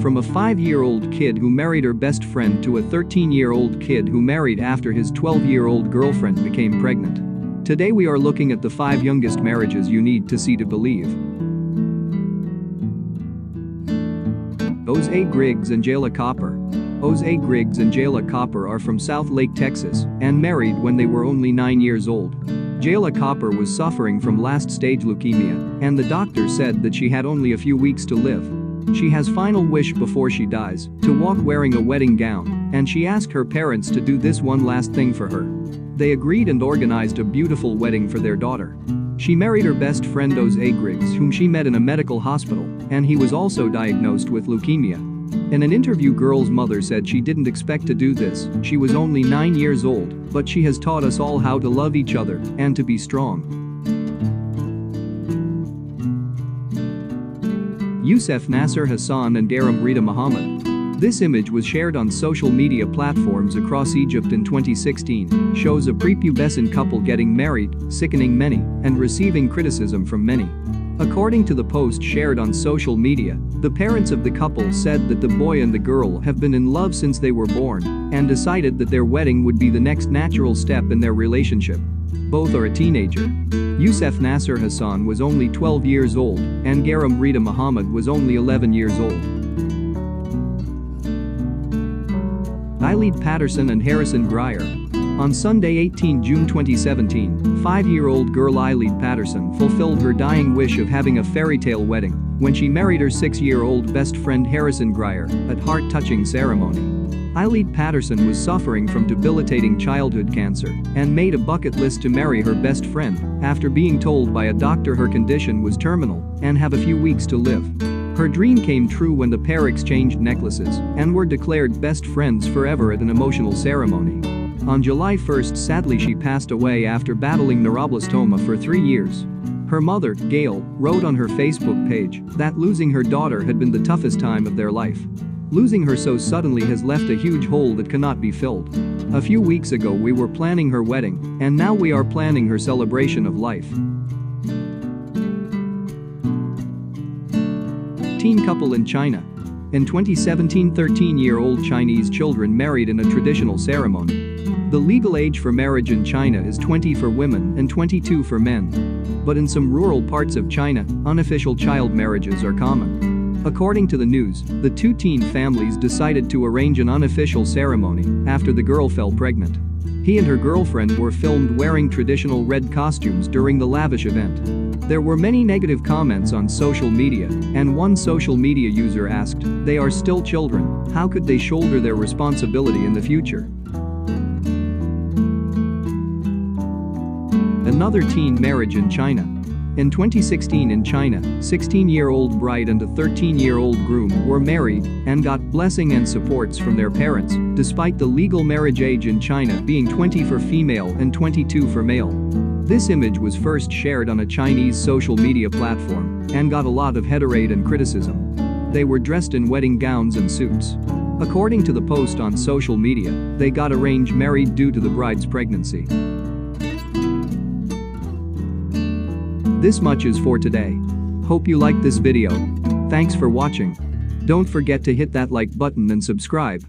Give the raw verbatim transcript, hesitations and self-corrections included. From a five-year-old kid who married her best friend to a thirteen-year-old kid who married after his twelve-year-old girlfriend became pregnant. Today we are looking at the five youngest marriages you need to see to believe. Jose Griggs and Jayla Copper. Jose Griggs and Jayla Copper are from South Lake, Texas, and married when they were only nine years old. Jayla Copper was suffering from last-stage leukemia, and the doctor said that she had only a few weeks to live. She has final wish before she dies, to walk wearing a wedding gown, and she asked her parents to do this one last thing for her. They agreed and organized a beautiful wedding for their daughter. She married her best friend Jose Griggs, whom she met in a medical hospital, and he was also diagnosed with leukemia. In an interview, girl's mother said she didn't expect to do this, she was only nine years old, but she has taught us all how to love each other and to be strong. Youssef Nasser Hassan and Gharam Reda Mohammed. This image was shared on social media platforms across Egypt in twenty sixteen, shows a prepubescent couple getting married, sickening many, and receiving criticism from many. According to the post shared on social media, the parents of the couple said that the boy and the girl have been in love since they were born and decided that their wedding would be the next natural step in their relationship. Both are a teenager. Youssef Nasser Hassan was only twelve years old and Gharam Reda Mohammed was only eleven years old. Eileidh Paterson and Harrison Grier. On Sunday, the eighteenth of June twenty seventeen, five-year-old girl Eileidh Paterson fulfilled her dying wish of having a fairy tale wedding when she married her six-year-old best friend Harrison Grier at heart-touching ceremony. Eileidh Paterson was suffering from debilitating childhood cancer and made a bucket list to marry her best friend after being told by a doctor her condition was terminal and have a few weeks to live. Her dream came true when the pair exchanged necklaces and were declared best friends forever at an emotional ceremony. On July first, sadly, she passed away after battling neuroblastoma for three years. Her mother, Gail, wrote on her Facebook page that losing her daughter had been the toughest time of their life. Losing her so suddenly has left a huge hole that cannot be filled. A few weeks ago we were planning her wedding, and now we are planning her celebration of life. Teen couple in China. In twenty seventeen, thirteen-year-old Chinese children married in a traditional ceremony. The legal age for marriage in China is twenty for women and twenty-two for men. But in some rural parts of China, unofficial child marriages are common. According to the news, the two teen families decided to arrange an unofficial ceremony after the girl fell pregnant. He and her girlfriend were filmed wearing traditional red costumes during the lavish event. There were many negative comments on social media, and one social media user asked, "They are still children, how could they shoulder their responsibility in the future?" Another teen marriage in China. In twenty sixteen in China, sixteen-year-old bride and a thirteen-year-old groom were married and got blessing and supports from their parents, despite the legal marriage age in China being twenty for female and twenty-two for male. This image was first shared on a Chinese social media platform and got a lot of haterade and criticism. They were dressed in wedding gowns and suits. According to the post on social media, they got arranged married due to the bride's pregnancy. This much is for today. Hope you liked this video. Thanks for watching. Don't forget to hit that like button and subscribe.